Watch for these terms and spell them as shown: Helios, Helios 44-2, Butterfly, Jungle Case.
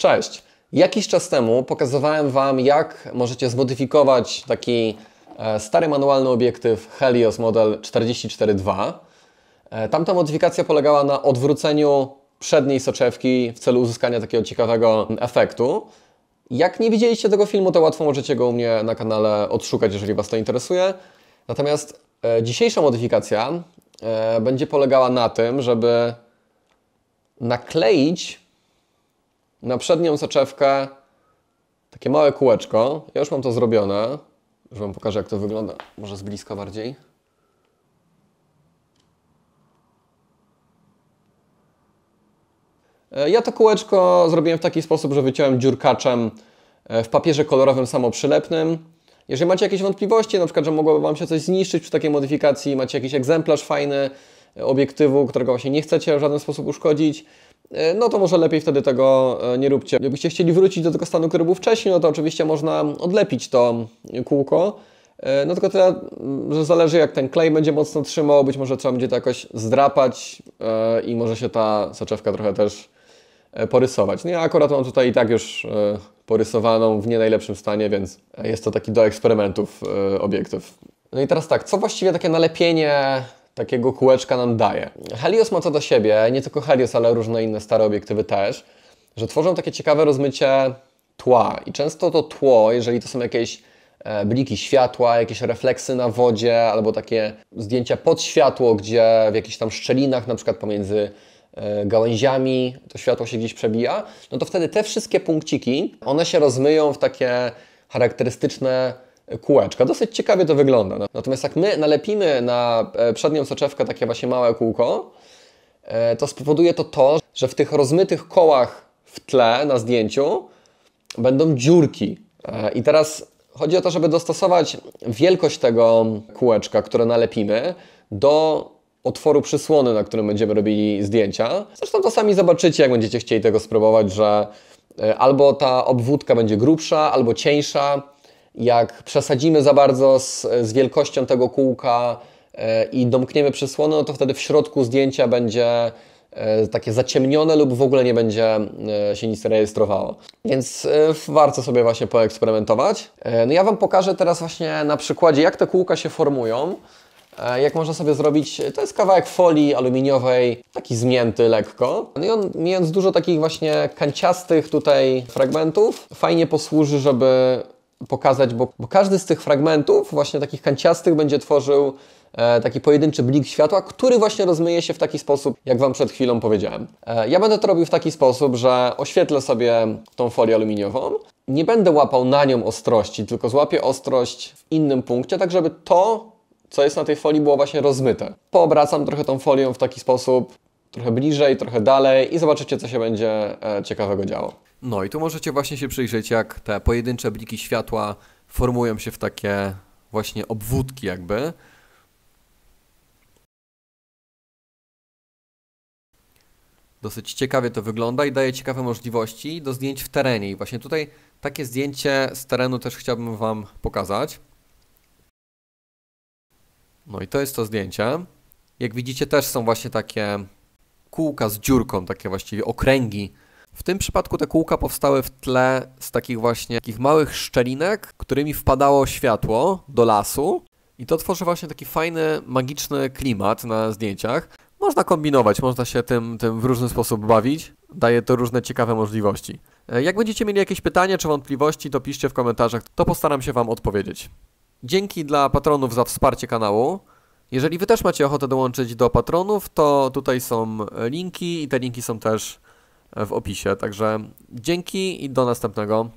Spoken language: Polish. Cześć! Jakiś czas temu pokazywałem Wam, jak możecie zmodyfikować taki stary manualny obiektyw Helios model 44-2. Tamta modyfikacja polegała na odwróceniu przedniej soczewki w celu uzyskania takiego ciekawego efektu. Jak nie widzieliście tego filmu, to łatwo możecie go u mnie na kanale odszukać, jeżeli Was to interesuje. Natomiast dzisiejsza modyfikacja będzie polegała na tym, żeby nakleić na przednią soczewkę takie małe kółeczko. Ja już mam to zrobione. Już Wam pokażę, jak to wygląda. Może z bliska bardziej. Ja to kółeczko zrobiłem w taki sposób, że wyciąłem dziurkaczem w papierze kolorowym samoprzylepnym. Jeżeli macie jakieś wątpliwości, na przykład, że mogłoby Wam się coś zniszczyć przy takiej modyfikacji, macie jakiś egzemplarz fajny obiektywu, którego właśnie nie chcecie w żaden sposób uszkodzić, no to może lepiej wtedy tego nie róbcie. Jakbyście chcieli wrócić do tego stanu, który był wcześniej, no to oczywiście można odlepić to kółko. No tylko tyle, że zależy, jak ten klej będzie mocno trzymał, być może trzeba będzie to jakoś zdrapać i może się ta soczewka trochę też porysować. No ja akurat mam tutaj i tak już porysowaną w nie najlepszym stanie, więc jest to taki do eksperymentów obiektyw. No i teraz tak, co właściwie takie nalepienie takiego kółeczka nam daje? Helios ma to do siebie, nie tylko Helios, ale różne inne stare obiektywy też, że tworzą takie ciekawe rozmycie tła i często to tło, jeżeli to są jakieś bliki światła, jakieś refleksy na wodzie albo takie zdjęcia pod światło, gdzie w jakichś tam szczelinach, na przykład pomiędzy gałęziami to światło się gdzieś przebija, no to wtedy te wszystkie punkciki, one się rozmyją w takie charakterystyczne kółeczka. Dosyć ciekawie to wygląda. Natomiast jak my nalepimy na przednią soczewkę takie właśnie małe kółko, to spowoduje to, że w tych rozmytych kołach w tle na zdjęciu będą dziurki. I teraz chodzi o to, żeby dostosować wielkość tego kółeczka, które nalepimy, do otworu przysłony, na którym będziemy robili zdjęcia. Zresztą to sami zobaczycie, jak będziecie chcieli tego spróbować, że albo ta obwódka będzie grubsza, albo cieńsza. Jak przesadzimy za bardzo z wielkością tego kółka i domkniemy przysłonę, no to wtedy w środku zdjęcia będzie takie zaciemnione lub w ogóle nie będzie się nic rejestrowało. Więc warto sobie właśnie poeksperymentować. No ja Wam pokażę teraz właśnie na przykładzie, jak te kółka się formują. Jak można sobie zrobić, to jest kawałek folii aluminiowej, taki zmięty lekko. No i on, mając dużo takich właśnie kanciastych tutaj fragmentów, fajnie posłuży, żeby pokazać, bo każdy z tych fragmentów, właśnie takich kanciastych, będzie tworzył taki pojedynczy blik światła, który właśnie rozmyje się w taki sposób, jak Wam przed chwilą powiedziałem. Ja będę to robił w taki sposób, że oświetlę sobie tą folię aluminiową. Nie będę łapał na nią ostrości, tylko złapię ostrość w innym punkcie, tak żeby to, co jest na tej folii, było właśnie rozmyte. Poobracam trochę tą folią w taki sposób, trochę bliżej, trochę dalej i zobaczycie, co się będzie ciekawego działo. No i tu możecie właśnie się przyjrzeć, jak te pojedyncze bliki światła formują się w takie właśnie obwódki jakby. Dosyć ciekawie to wygląda i daje ciekawe możliwości do zdjęć w terenie. I właśnie tutaj takie zdjęcie z terenu też chciałbym Wam pokazać. No i to jest to zdjęcie. Jak widzicie, też są właśnie takie kółka z dziurką, takie właściwie okręgi. W tym przypadku te kółka powstały w tle z takich właśnie takich małych szczelinek, którymi wpadało światło do lasu. I to tworzy właśnie taki fajny, magiczny klimat na zdjęciach. Można kombinować, można się tym w różny sposób bawić. Daje to różne ciekawe możliwości. Jak będziecie mieli jakieś pytania czy wątpliwości, to piszcie w komentarzach, to postaram się Wam odpowiedzieć. Dzięki dla patronów za wsparcie kanału. Jeżeli Wy też macie ochotę dołączyć do patronów, to tutaj są linki i te linki są też w opisie. Także dzięki i do następnego.